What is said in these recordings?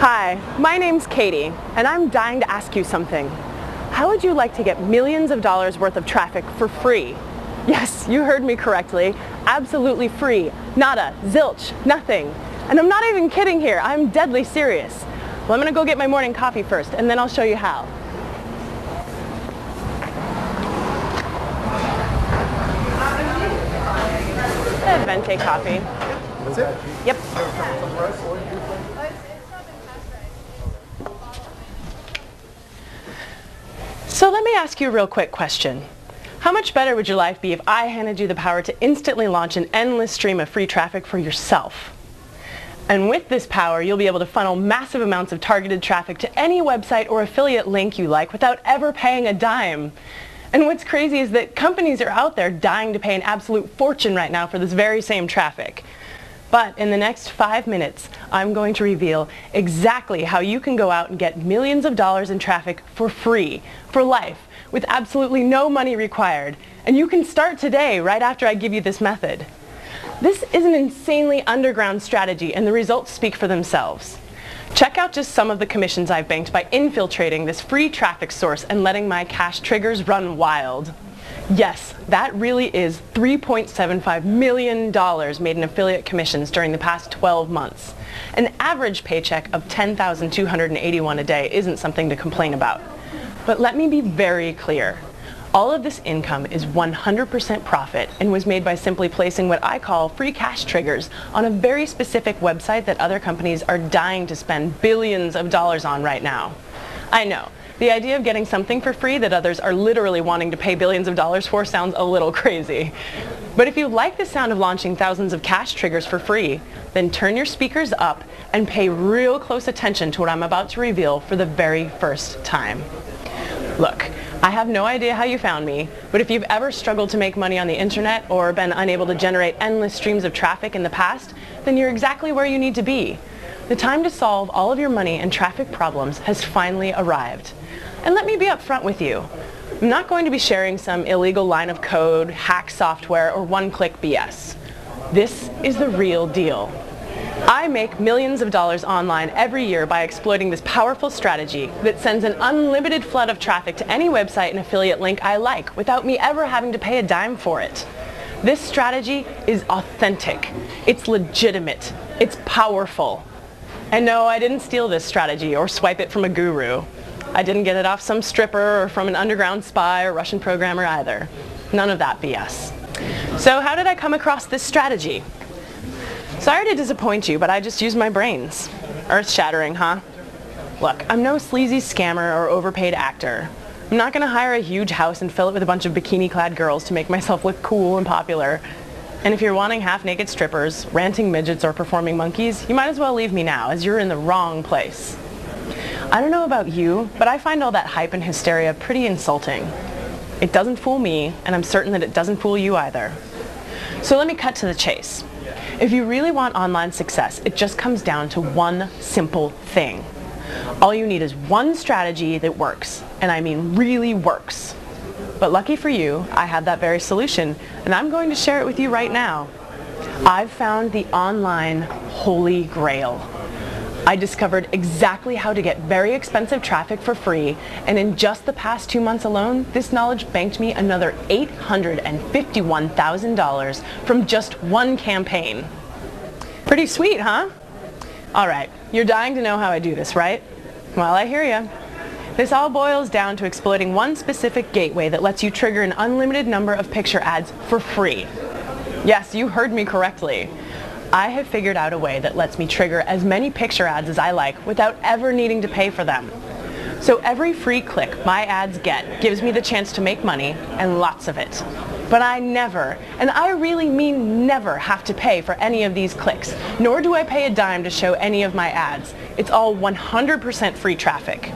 Hi, my name's Katie, and I'm dying to ask you something. How would you like to get millions of dollars worth of traffic for free? Yes, you heard me correctly. Absolutely free. Nada, zilch, nothing. And I'm not even kidding here. I'm deadly serious. Well, I'm gonna go get my morning coffee first, and then I'll show you how. Venti coffee. That's it? Yep. So let me ask you a real quick question. How much better would your life be if I handed you the power to instantly launch an endless stream of free traffic for yourself? And with this power, you'll be able to funnel massive amounts of targeted traffic to any website or affiliate link you like without ever paying a dime. And what's crazy is that companies are out there dying to pay an absolute fortune right now for this very same traffic. But in the next 5 minutes, I'm going to reveal exactly how you can go out and get millions of dollars in traffic for free, for life, with absolutely no money required. And you can start today, right after I give you this method. This is an insanely underground strategy, and the results speak for themselves. Check out just some of the commissions I've banked by infiltrating this free traffic source and letting my cash triggers run wild. Yes, that really is $3.75 million made in affiliate commissions during the past 12 months. An average paycheck of $10,281 a day isn't something to complain about. But let me be very clear. All of this income is 100% profit and was made by simply placing what I call free cash triggers on a very specific website that other companies are dying to spend billions of dollars on right now. I know, the idea of getting something for free that others are literally wanting to pay billions of dollars for sounds a little crazy. But if you like the sound of launching thousands of cash triggers for free, then turn your speakers up and pay real close attention to what I'm about to reveal for the very first time. Look, I have no idea how you found me, but if you've ever struggled to make money on the internet or been unable to generate endless streams of traffic in the past, then you're exactly where you need to be. The time to solve all of your money and traffic problems has finally arrived. And let me be upfront with you. I'm not going to be sharing some illegal line of code, hack software, or one-click BS. This is the real deal. I make millions of dollars online every year by exploiting this powerful strategy that sends an unlimited flood of traffic to any website and affiliate link I like without me ever having to pay a dime for it. This strategy is authentic, it's legitimate, it's powerful. And no, I didn't steal this strategy or swipe it from a guru. I didn't get it off some stripper or from an underground spy or Russian programmer either. None of that BS. So how did I come across this strategy? Sorry to disappoint you, but I just used my brains. Earth-shattering, huh? Look, I'm no sleazy scammer or overpaid actor. I'm not going to hire a huge house and fill it with a bunch of bikini-clad girls to make myself look cool and popular. And if you're wanting half-naked strippers, ranting midgets, or performing monkeys, you might as well leave me now, as you're in the wrong place. I don't know about you, but I find all that hype and hysteria pretty insulting. It doesn't fool me, and I'm certain that it doesn't fool you either. So let me cut to the chase. If you really want online success, it just comes down to one simple thing. All you need is one strategy that works, and I mean really works. But lucky for you, I had that very solution, and I'm going to share it with you right now. I've found the online holy grail. I discovered exactly how to get very expensive traffic for free, and in just the past 2 months alone, this knowledge banked me another $851,000 from just one campaign. Pretty sweet, huh? Alright, you're dying to know how I do this, right? Well, I hear ya. This all boils down to exploiting one specific gateway that lets you trigger an unlimited number of picture ads for free. Yes, you heard me correctly. I have figured out a way that lets me trigger as many picture ads as I like without ever needing to pay for them. So every free click my ads get gives me the chance to make money, and lots of it. But I never, and I really mean never, have to pay for any of these clicks, nor do I pay a dime to show any of my ads. It's all 100% free traffic.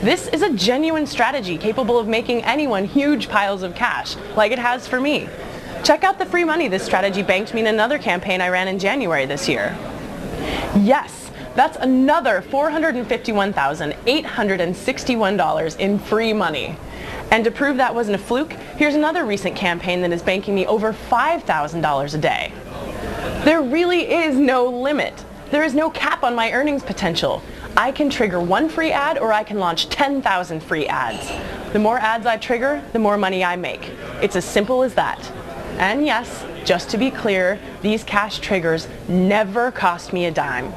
This is a genuine strategy capable of making anyone huge piles of cash, like it has for me. Check out the free money this strategy banked me in another campaign I ran in January this year. Yes, that's another $451,861 in free money. And to prove that wasn't a fluke, here's another recent campaign that is banking me over $5,000 a day. There really is no limit. There is no cap on my earnings potential. I can trigger one free ad or I can launch 10,000 free ads. The more ads I trigger, the more money I make. It's as simple as that. And yes, just to be clear, these cash triggers never cost me a dime.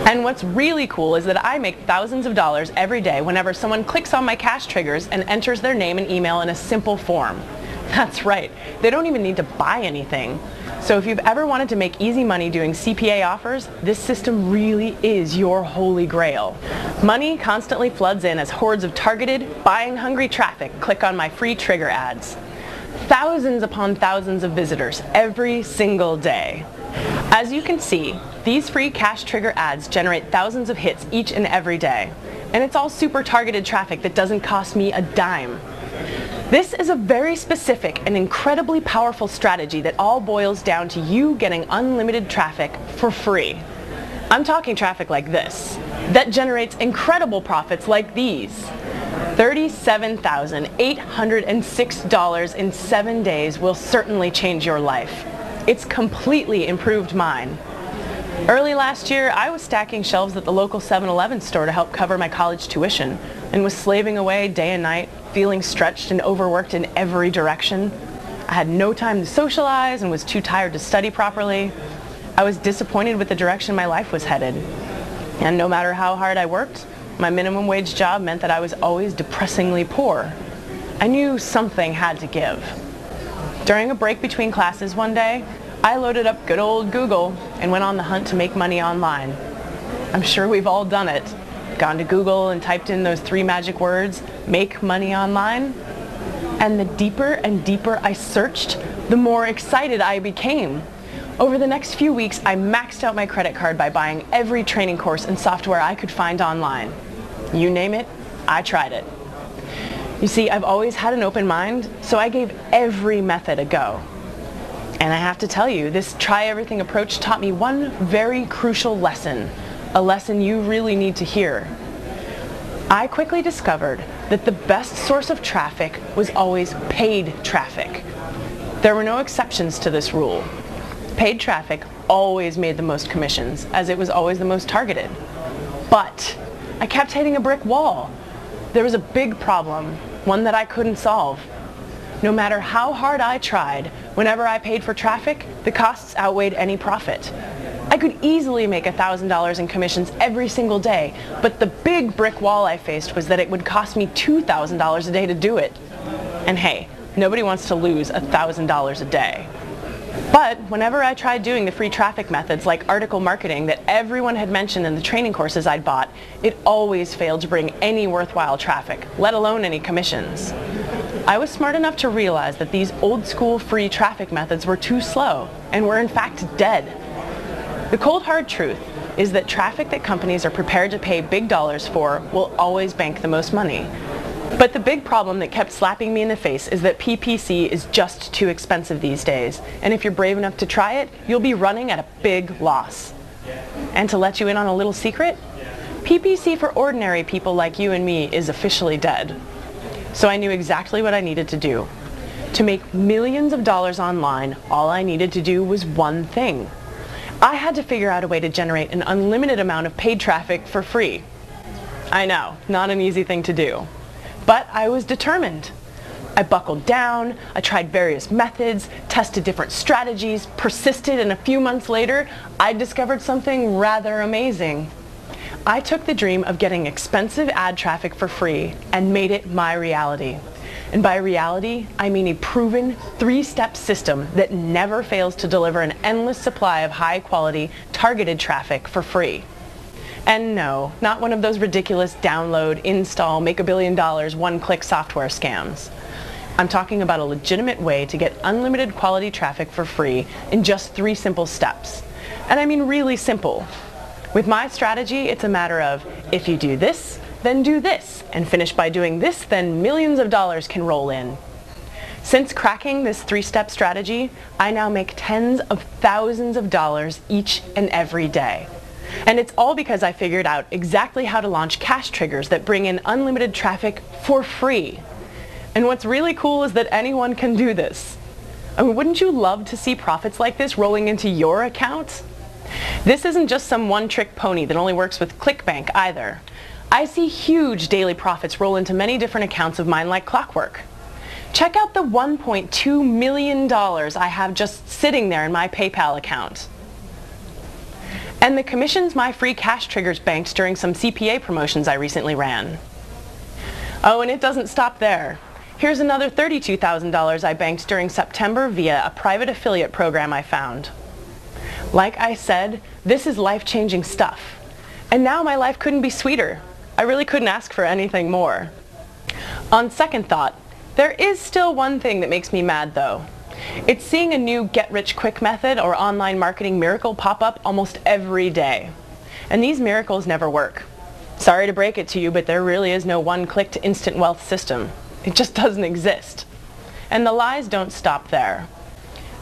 And what's really cool is that I make thousands of dollars every day whenever someone clicks on my cash triggers and enters their name and email in a simple form. That's right, they don't even need to buy anything. So if you've ever wanted to make easy money doing CPA offers, this system really is your holy grail. Money constantly floods in as hordes of targeted, buying hungry traffic click on my free trigger ads. Thousands upon thousands of visitors every single day. As you can see, these free cash trigger ads generate thousands of hits each and every day. And it's all super targeted traffic that doesn't cost me a dime. This is a very specific and incredibly powerful strategy that all boils down to you getting unlimited traffic for free. I'm talking traffic like this, that generates incredible profits like these. $37,806 in 7 days will certainly change your life. It's completely improved mine. Early last year, I was stacking shelves at the local 7-Eleven store to help cover my college tuition and was slaving away day and night, feeling stretched and overworked in every direction. I had no time to socialize and was too tired to study properly. I was disappointed with the direction my life was headed. And no matter how hard I worked, my minimum wage job meant that I was always depressingly poor. I knew something had to give. During a break between classes one day, I loaded up good old Google and went on the hunt to make money online. I'm sure we've all done it. Gone to Google and typed in those three magic words, make money online. And the deeper and deeper I searched, the more excited I became. Over the next few weeks, I maxed out my credit card by buying every training course and software I could find online. You name it, I tried it. You see, I've always had an open mind, so I gave every method a go. And I have to tell you, this try everything approach taught me one very crucial lesson, a lesson you really need to hear. I quickly discovered that the best source of traffic was always paid traffic. There were no exceptions to this rule. Paid traffic always made the most commissions, as it was always the most targeted. But I kept hitting a brick wall. There was a big problem, one that I couldn't solve. No matter how hard I tried, whenever I paid for traffic, the costs outweighed any profit. I could easily make $1,000 in commissions every single day, but the big brick wall I faced was that it would cost me $2,000 a day to do it. And hey, nobody wants to lose $1,000 a day. But whenever I tried doing the free traffic methods like article marketing that everyone had mentioned in the training courses I'd bought, it always failed to bring any worthwhile traffic, let alone any commissions. I was smart enough to realize that these old-school free traffic methods were too slow and were in fact dead. The cold hard truth is that traffic that companies are prepared to pay big dollars for will always bank the most money. But the big problem that kept slapping me in the face is that PPC is just too expensive these days, and if you're brave enough to try it, you'll be running at a big loss. And to let you in on a little secret, PPC for ordinary people like you and me is officially dead. So I knew exactly what I needed to do. To make millions of dollars online, all I needed to do was one thing. I had to figure out a way to generate an unlimited amount of paid traffic for free. I know, not an easy thing to do. But I was determined. I buckled down, I tried various methods, tested different strategies, persisted, and a few months later, I discovered something rather amazing. I took the dream of getting expensive ad traffic for free and made it my reality. And by reality, I mean a proven three-step system that never fails to deliver an endless supply of high-quality, targeted traffic for free. And no, not one of those ridiculous download, install, make $1 billion, one-click software scams. I'm talking about a legitimate way to get unlimited quality traffic for free in just 3 simple steps. And I mean really simple. With my strategy, it's a matter of, if you do this, then do this, and finish by doing this, then millions of dollars can roll in. Since cracking this 3-step strategy, I now make tens of thousands of dollars each and every day. And it's all because I figured out exactly how to launch cash triggers that bring in unlimited traffic for free. And what's really cool is that anyone can do this. I mean, wouldn't you love to see profits like this rolling into your account? This isn't just some one-trick pony that only works with ClickBank either. I see huge daily profits roll into many different accounts of mine like clockwork. Check out the $1.2 million I have just sitting there in my PayPal account. And the commissions my free cash triggers banked during some CPA promotions I recently ran. Oh, and it doesn't stop there. Here's another $32,000 I banked during September via a private affiliate program I found. Like I said, this is life-changing stuff. And now my life couldn't be sweeter. I really couldn't ask for anything more. On second thought, there is still one thing that makes me mad though. It's seeing a new get-rich-quick method or online marketing miracle pop up almost every day. And these miracles never work. Sorry to break it to you, but there really is no one-click to instant wealth system. It just doesn't exist. And the lies don't stop there.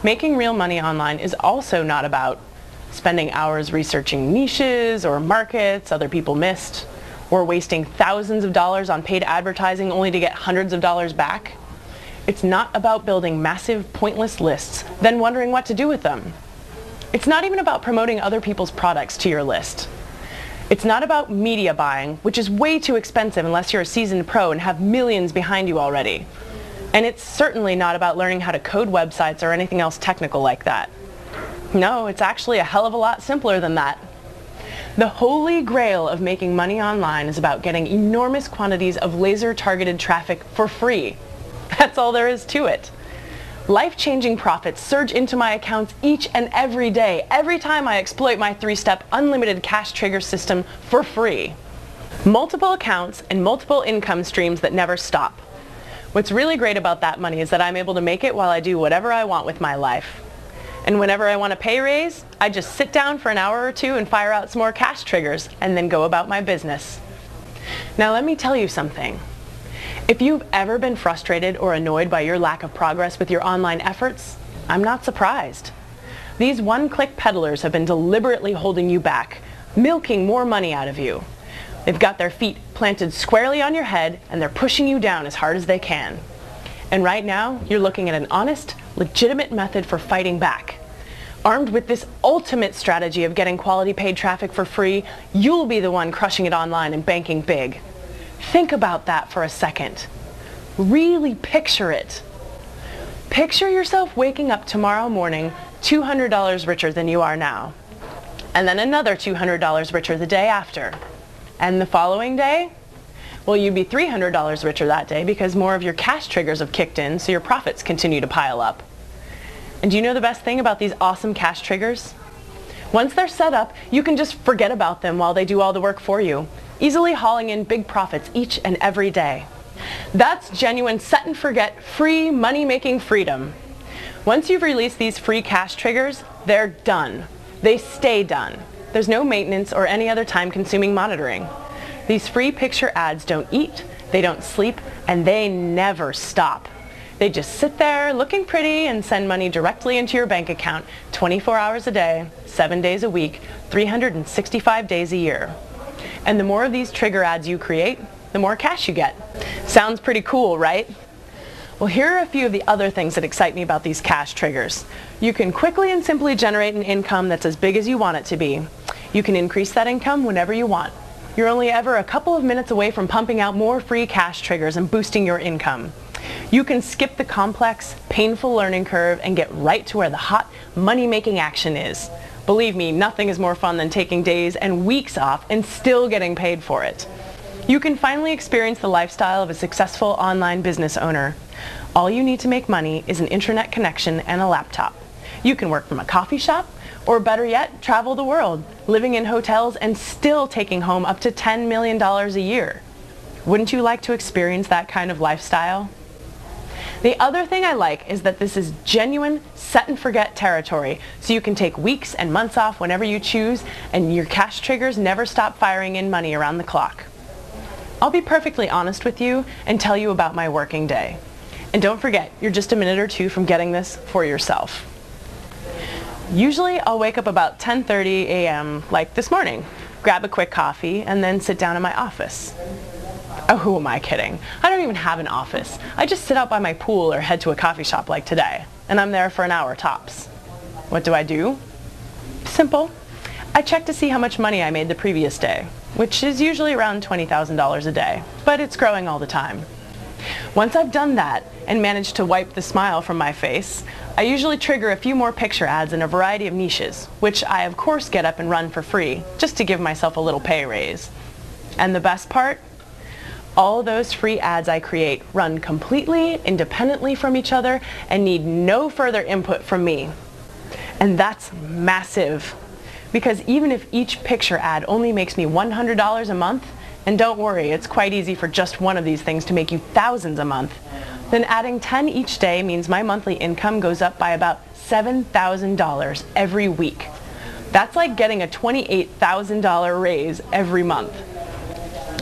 Making real money online is also not about spending hours researching niches or markets other people missed, or wasting thousands of dollars on paid advertising only to get hundreds of dollars back. It's not about building massive, pointless lists, then wondering what to do with them. It's not even about promoting other people's products to your list. It's not about media buying, which is way too expensive unless you're a seasoned pro and have millions behind you already. And it's certainly not about learning how to code websites or anything else technical like that. No, it's actually a hell of a lot simpler than that. The holy grail of making money online is about getting enormous quantities of laser-targeted traffic for free. That's all there is to it. Life-changing profits surge into my accounts each and every day, every time I exploit my three-step unlimited cash trigger system for free. Multiple accounts and multiple income streams that never stop. What's really great about that money is that I'm able to make it while I do whatever I want with my life. And whenever I want a pay raise, I just sit down for an hour or two and fire out some more cash triggers and then go about my business. Now let me tell you something. If you've ever been frustrated or annoyed by your lack of progress with your online efforts, I'm not surprised. These one-click peddlers have been deliberately holding you back, milking more money out of you. They've got their feet planted squarely on your head and they're pushing you down as hard as they can. And right now, you're looking at an honest, legitimate method for fighting back. Armed with this ultimate strategy of getting quality paid traffic for free, you'll be the one crushing it online and banking big. Think about that for a second. Really picture it. Picture yourself waking up tomorrow morning $200 richer than you are now. And then another $200 richer the day after. And the following day? Well, you'd be $300 richer that day because more of your cash triggers have kicked in, so your profits continue to pile up. And do you know the best thing about these awesome cash triggers? Once they're set up, you can just forget about them while they do all the work for you, easily hauling in big profits each and every day. That's genuine set-and-forget free money-making freedom. Once you've released these free cash triggers, they're done. They stay done. There's no maintenance or any other time-consuming monitoring. These free picture ads don't eat, they don't sleep, and they never stop. They just sit there looking pretty and send money directly into your bank account 24 hours a day, 7 days a week, 365 days a year. And the more of these trigger ads you create, the more cash you get. Sounds pretty cool, right? Well, here are a few of the other things that excite me about these cash triggers. You can quickly and simply generate an income that's as big as you want it to be. You can increase that income whenever you want. You're only ever a couple of minutes away from pumping out more free cash triggers and boosting your income. You can skip the complex, painful learning curve and get right to where the hot, money-making action is. Believe me, nothing is more fun than taking days and weeks off and still getting paid for it. You can finally experience the lifestyle of a successful online business owner. All you need to make money is an internet connection and a laptop. You can work from a coffee shop, or better yet, travel the world, living in hotels and still taking home up to $10 million a year. Wouldn't you like to experience that kind of lifestyle? The other thing I like is that this is genuine set-and-forget territory, so you can take weeks and months off whenever you choose, and your cash triggers never stop firing in money around the clock. I'll be perfectly honest with you and tell you about my working day. And don't forget, you're just a minute or two from getting this for yourself. Usually I'll wake up about 10:30 a.m. like this morning, grab a quick coffee, and then sit down in my office. Oh, who am I kidding? I don't even have an office. I just sit out by my pool or head to a coffee shop like today, and I'm there for an hour tops. What do I do? Simple. I check to see how much money I made the previous day, which is usually around $20,000 a day, but it's growing all the time. Once I've done that and managed to wipe the smile from my face, I usually trigger a few more picture ads in a variety of niches, which I of course get up and run for free, just to give myself a little pay raise. And the best part? All those free ads I create run completely independently from each other and need no further input from me. And that's massive, because even if each picture ad only makes me $100 a month, and don't worry, it's quite easy for just one of these things to make you thousands a month, then adding 10 each day means my monthly income goes up by about $7,000 every week. That's like getting a $28,000 raise every month.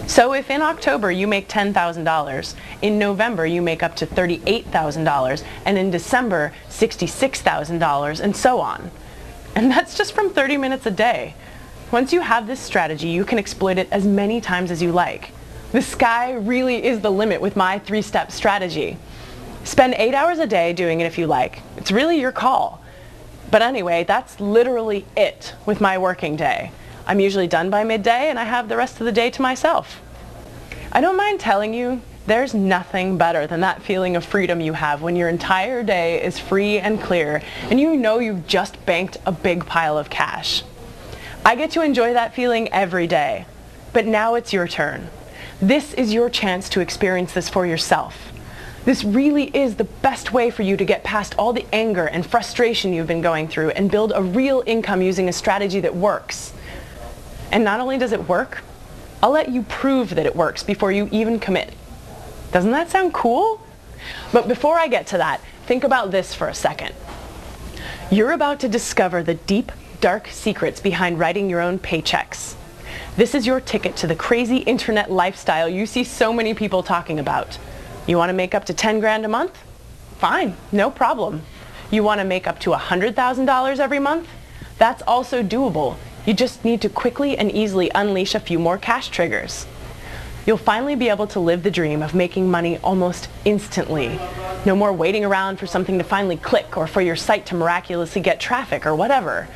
So if in October you make $10,000, in November you make up to $38,000, and in December $66,000, and so on. And that's just from 30 minutes a day. Once you have this strategy, you can exploit it as many times as you like. The sky really is the limit with my three-step strategy. Spend 8 hours a day doing it if you like. It's really your call. But anyway, that's literally it with my working day. I'm usually done by midday and I have the rest of the day to myself. I don't mind telling you, there's nothing better than that feeling of freedom you have when your entire day is free and clear and you know you've just banked a big pile of cash. I get to enjoy that feeling every day, but now it's your turn. This is your chance to experience this for yourself. This really is the best way for you to get past all the anger and frustration you've been going through and build a real income using a strategy that works. And not only does it work, I'll let you prove that it works before you even commit. Doesn't that sound cool? But before I get to that, think about this for a second. You're about to discover the deep, dark secrets behind writing your own paychecks. This is your ticket to the crazy internet lifestyle you see so many people talking about. You want to make up to 10 grand a month? Fine, no problem. You want to make up to $100,000 every month? That's also doable. You just need to quickly and easily unleash a few more cash triggers. You'll finally be able to live the dream of making money almost instantly. No more waiting around for something to finally click or for your site to miraculously get traffic or whatever.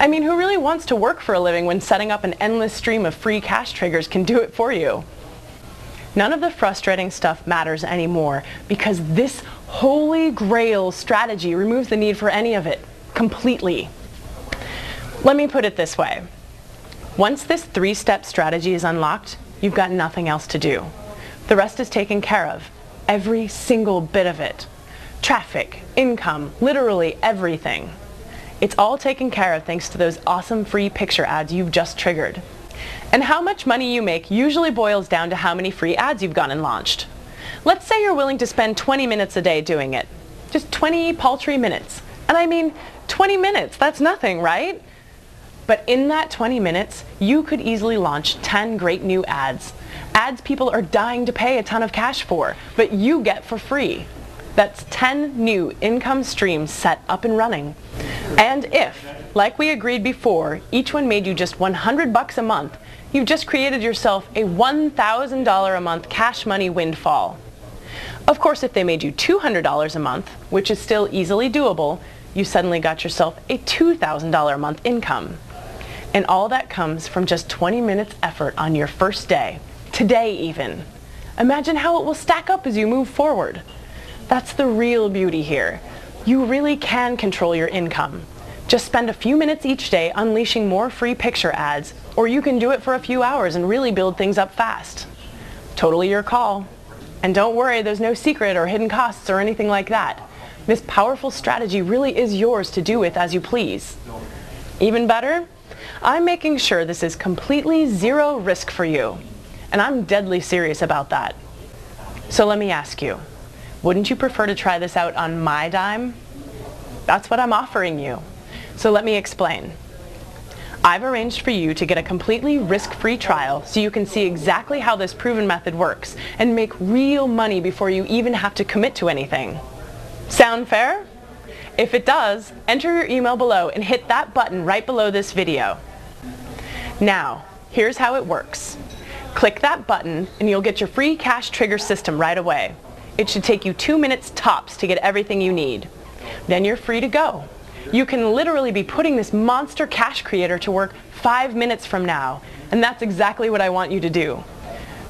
I mean, who really wants to work for a living when setting up an endless stream of free cash triggers can do it for you? None of the frustrating stuff matters anymore because this holy grail strategy removes the need for any of it completely. Let me put it this way. Once this three-step strategy is unlocked, you've got nothing else to do. The rest is taken care of. Every single bit of it. Traffic, income, literally everything. It's all taken care of thanks to those awesome free picture ads you've just triggered. And how much money you make usually boils down to how many free ads you've gone and launched. Let's say you're willing to spend 20 minutes a day doing it. Just 20 paltry minutes. And I mean, 20 minutes, that's nothing, right? But in that 20 minutes, you could easily launch 10 great new ads. Ads people are dying to pay a ton of cash for, but you get for free. That's 10 new income streams set up and running. And if, like we agreed before, each one made you just $100 a month, you've just created yourself a $1,000 a month cash money windfall. Of course, if they made you $200 a month, which is still easily doable, you suddenly got yourself a $2,000 a month income. And all that comes from just 20 minutes effort on your first day, today even. Imagine how it will stack up as you move forward. That's the real beauty here. You really can control your income. Just spend a few minutes each day unleashing more free picture ads, or you can do it for a few hours and really build things up fast. Totally your call. And don't worry, there's no secret or hidden costs or anything like that. This powerful strategy really is yours to do with as you please. Even better, I'm making sure this is completely zero risk for you. And I'm deadly serious about that. So let me ask you. Wouldn't you prefer to try this out on my dime? That's what I'm offering you. So let me explain. I've arranged for you to get a completely risk-free trial so you can see exactly how this proven method works and make real money before you even have to commit to anything. Sound fair? If it does, enter your email below and hit that button right below this video. Now, here's how it works. Click that button and you'll get your free cash trigger system right away. It should take you 2 minutes tops to get everything you need. Then you're free to go. you can literally be putting this monster cash creator to work 5 minutes from now. And that's exactly what I want you to do.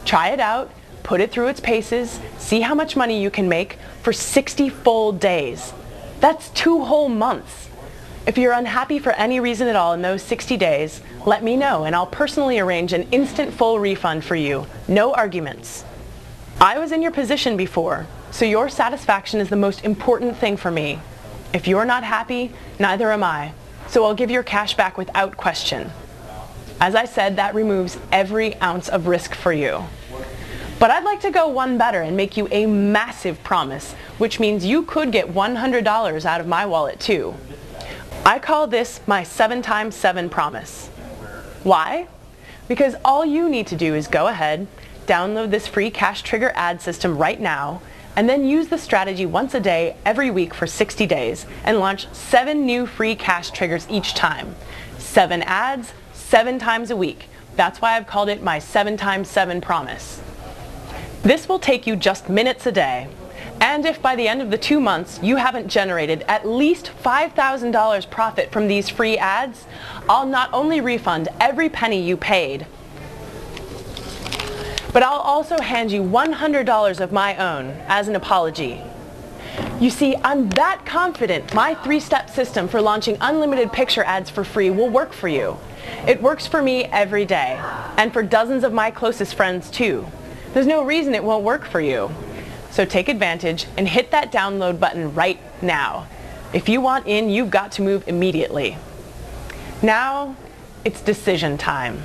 Try it out, put it through its paces, see how much money you can make for 60 full days. That's 2 whole months. If you're unhappy for any reason at all in those 60 days, let me know and I'll personally arrange an instant full refund for you. No arguments. I was in your position before, so your satisfaction is the most important thing for me. If you're not happy, neither am I, so I'll give your cash back without question. As I said, that removes every ounce of risk for you. But I'd like to go one better and make you a massive promise, which means you could get $100 out of my wallet too. I call this my 7x7 promise. Why? Because all you need to do is go ahead, download this free cash trigger ad system right now, and then use the strategy once a day every week for 60 days and launch 7 new free cash triggers each time. 7 ads, 7 times a week. That's why I've called it my 7x7 promise. This will take you just minutes a day. And if by the end of the 2 months you haven't generated at least $5,000 profit from these free ads, I'll not only refund every penny you paid, but I'll also hand you $100 of my own as an apology. You see, I'm that confident my 3-step system for launching unlimited picture ads for free will work for you. It works for me every day, and for dozens of my closest friends too. There's no reason it won't work for you. So take advantage and hit that download button right now. If you want in, you've got to move immediately. Now it's decision time.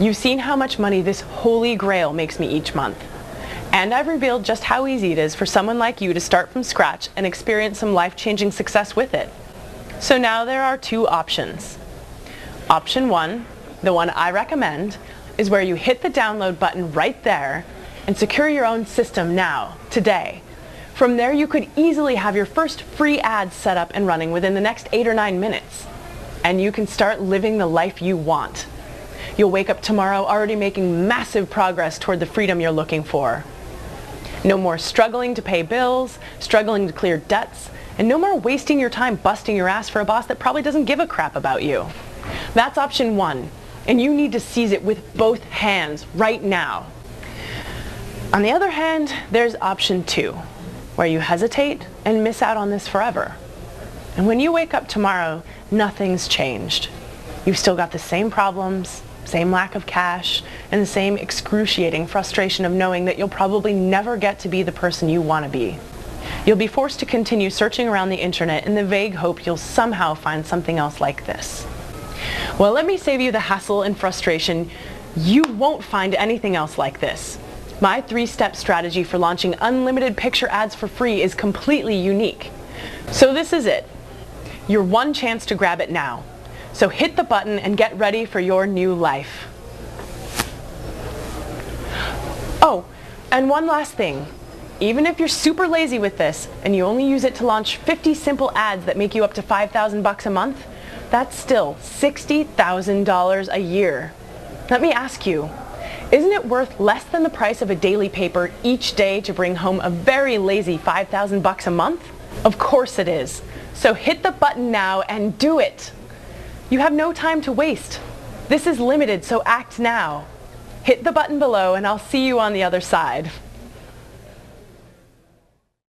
You've seen how much money this holy grail makes me each month. And I've revealed just how easy it is for someone like you to start from scratch and experience some life-changing success with it. So now there are 2 options. Option 1, the one I recommend, is where you hit the download button right there and secure your own system now, today. From there, you could easily have your first free ad set up and running within the next 8 or 9 minutes. And you can start living the life you want. You'll wake up tomorrow already making massive progress toward the freedom you're looking for. No more struggling to pay bills, struggling to clear debts, and no more wasting your time busting your ass for a boss that probably doesn't give a crap about you. That's option 1, and you need to seize it with both hands right now. On the other hand, there's option 2, where you hesitate and miss out on this forever. And when you wake up tomorrow, nothing's changed. You've still got the same problems, same lack of cash, and the same excruciating frustration of knowing that you'll probably never get to be the person you want to be. You'll be forced to continue searching around the internet in the vague hope you'll somehow find something else like this. Well, let me save you the hassle and frustration. You won't find anything else like this. My 3-step strategy for launching unlimited picture ads for free is completely unique. So this is it. Your one chance to grab it now. So hit the button and get ready for your new life. Oh, and one last thing. Even if you're super lazy with this and you only use it to launch 50 simple ads that make you up to $5,000 a month, that's still $60,000 a year. Let me ask you, isn't it worth less than the price of a daily paper each day to bring home a very lazy $5,000 a month? Of course it is. So hit the button now and do it. You have no time to waste. This is limited, so act now. Hit the button below and I'll see you on the other side.